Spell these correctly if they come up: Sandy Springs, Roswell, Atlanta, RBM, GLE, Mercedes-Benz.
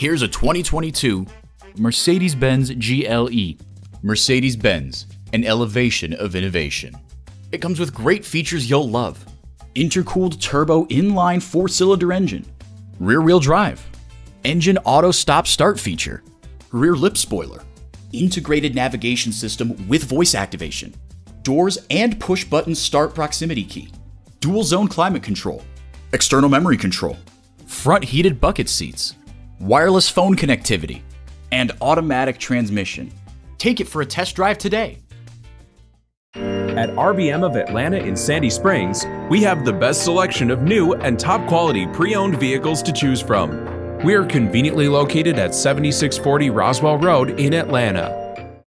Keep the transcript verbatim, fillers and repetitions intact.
Here's a twenty twenty-two Mercedes-Benz G L E. Mercedes-Benz, an elevation of innovation. It comes with great features you'll love. Intercooled turbo inline four-cylinder engine, rear-wheel drive, engine auto stop-start feature, rear lip spoiler, integrated navigation system with voice activation, doors and push-button start proximity key, dual-zone climate control, external memory control, front heated bucket seats, wireless phone connectivity, and automatic transmission. Take it for a test drive today. At R B M of Atlanta in Sandy Springs, we have the best selection of new and top quality pre-owned vehicles to choose from. We are conveniently located at seventy-six forty Roswell Road in Atlanta.